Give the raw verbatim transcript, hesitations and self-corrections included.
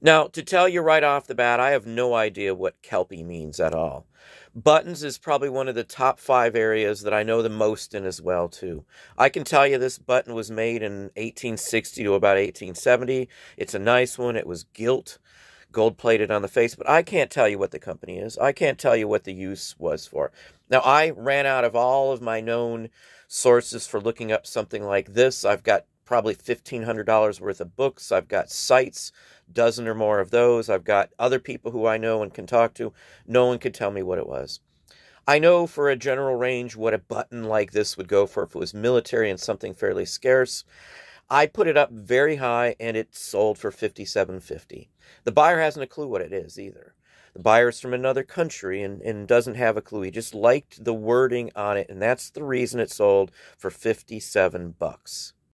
Now, to tell you right off the bat, I have no idea what Kelpie means at all. Buttons is probably one of the top five areas that I know the most in as well, too. I can tell you this button was made in eighteen sixty to about eighteen seventy. It's a nice one. It was gilt, gold-plated on the face, but I can't tell you what the company is. I can't tell you what the use was for. Now, I ran out of all of my known sources for looking up something like this. I've got probably fifteen hundred dollars worth of books. I've got sites, dozen or more of those. I've got other people who I know and can talk to. No one could tell me what it was. I know for a general range what a button like this would go for if it was military and something fairly scarce. I put it up very high, and it sold for fifty-seven fifty. The buyer hasn't a clue what it is either. The buyer is from another country and, and doesn't have a clue. He just liked the wording on it, and that's the reason it sold for fifty-seven bucks.